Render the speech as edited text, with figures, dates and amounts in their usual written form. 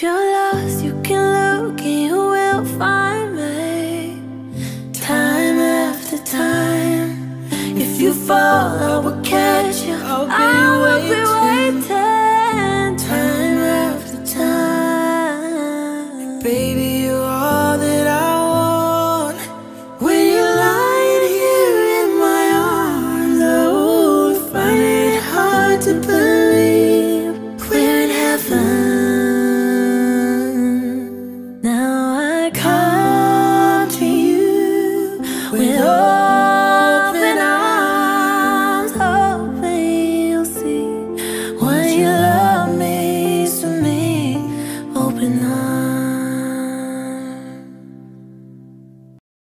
if you're lost.